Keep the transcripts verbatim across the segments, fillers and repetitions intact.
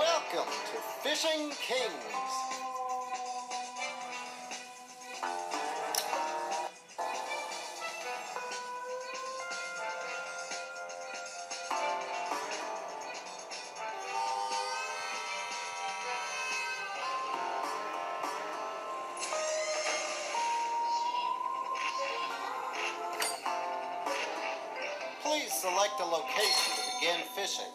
Welcome to Fishing Kings. Please select a location to begin fishing.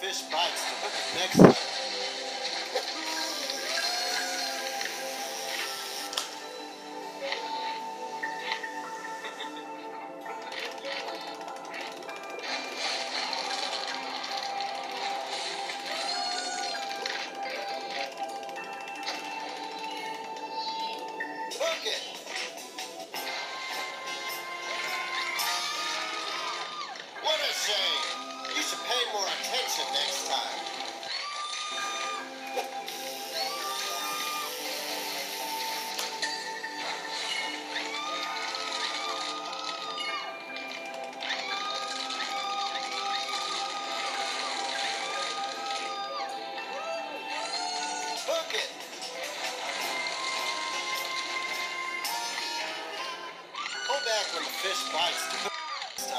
Fish bites to put the next one. Hook it! What a shame! You should pay more attention next time. When the fish bites the hook this time.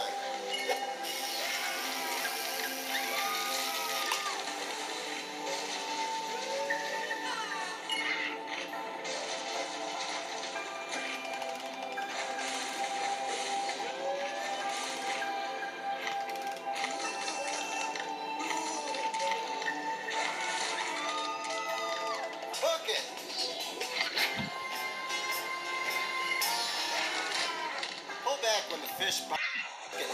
fish by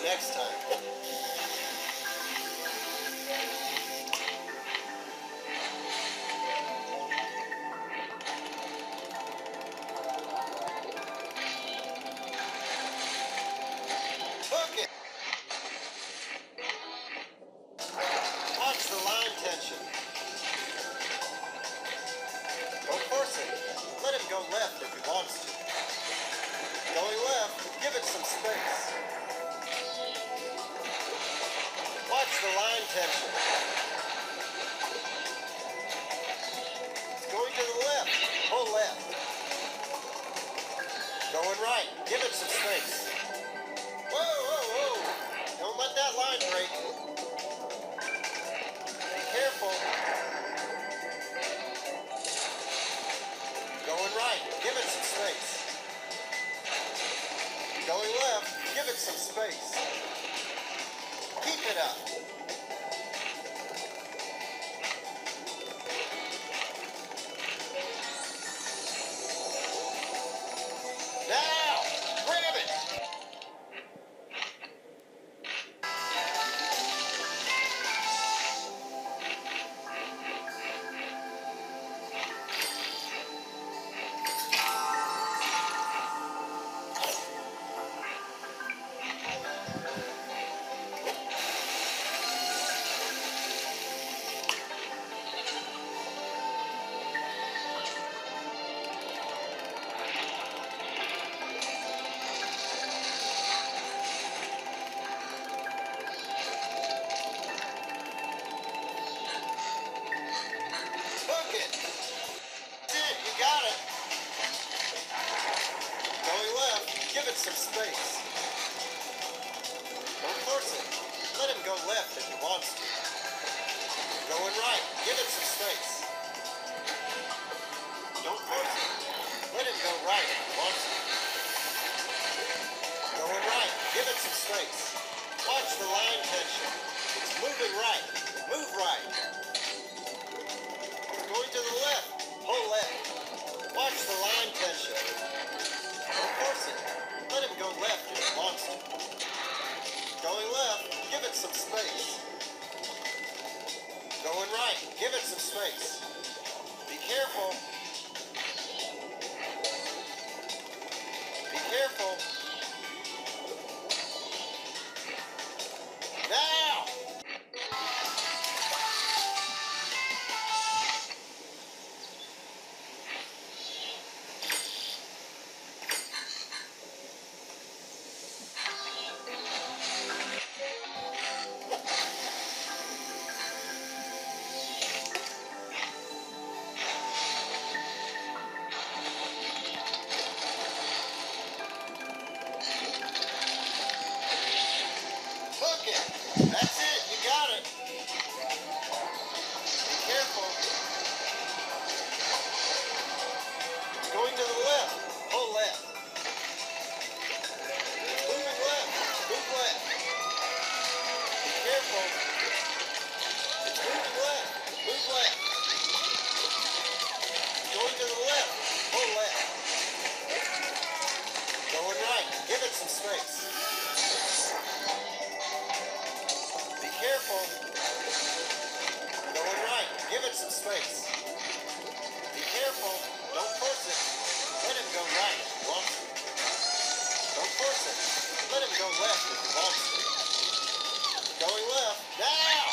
next time. Go left if he wants to. Going left, give it some space. Watch the line tension. It's going to the left, pull left. Going right, give it some space. Whoa, whoa, whoa. Don't let that line break. Be careful. Right, give it some space. Going left, give it some space. Keep it up. Now, grab it. Some space. Don't force it. Let him go left if he wants to. Going right. Give it some space. Don't force it. Let him go right if he wants to. Going right. Give it some space. Watch the line tension. It's moving right. Move right. Going to the left. Pull left. Watch the line tension. Don't force it. Let him go left if he wants to. Going left, give it some space. Going right, give it some space. Be careful. Be careful. Now! That's it, you got it. Be careful. Going to the left, pull left. Moving left, move left. Be careful. Moving left, move left. Going to the left, pull left. Going right, give it some space. Going right, give it some space. Be careful, don't force it. Let him go right if he wants to. Don't force it. Let him go left if he wants to. Going left, now!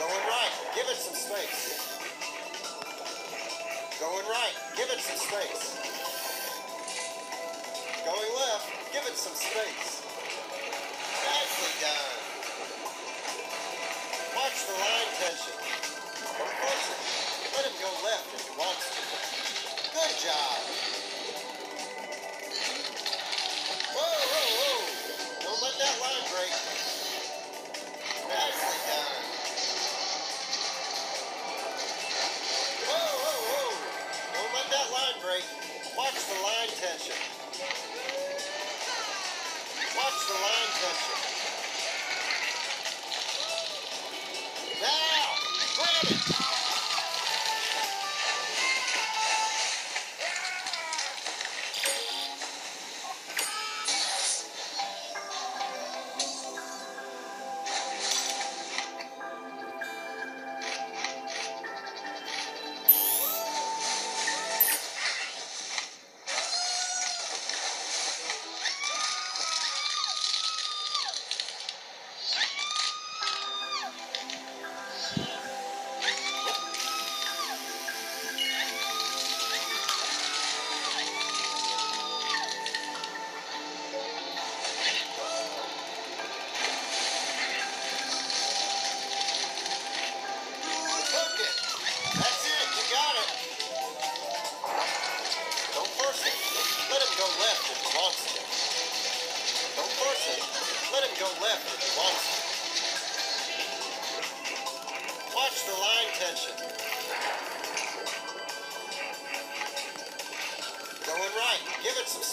Going right, give it some space. Going left, give it some space. Nicely done. Watch the line tension. Don't force it.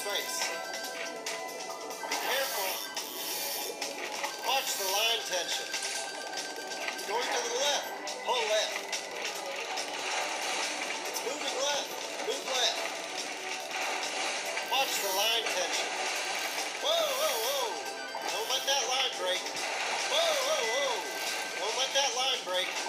strikes. Be careful. Watch the line tension. Going to the left. Pull left. It's moving left. Move left. Watch the line tension. Whoa, whoa, whoa. Don't let that line break. Whoa, whoa, whoa. Don't let that line break.